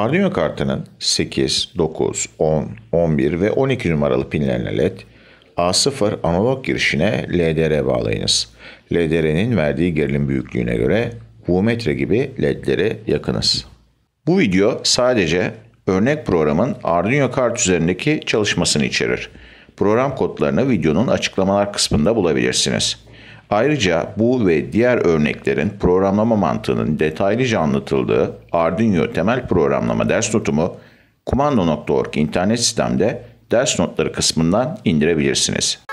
Arduino kartının 8, 9, 10, 11 ve 12 numaralı pinlerine led, A0 analog girişine LDR bağlayınız. LDR'nin verdiği gerilim büyüklüğüne göre voltmetre gibi ledlere yakınız. Bu video sadece örnek programın Arduino kart üzerindeki çalışmasını içerir. Program kodlarını videonun açıklamalar kısmında bulabilirsiniz. Ayrıca bu ve diğer örneklerin programlama mantığının detaylıca anlatıldığı Arduino temel programlama ders notumu kumanda.org internet sitemde ders notları kısmından indirebilirsiniz.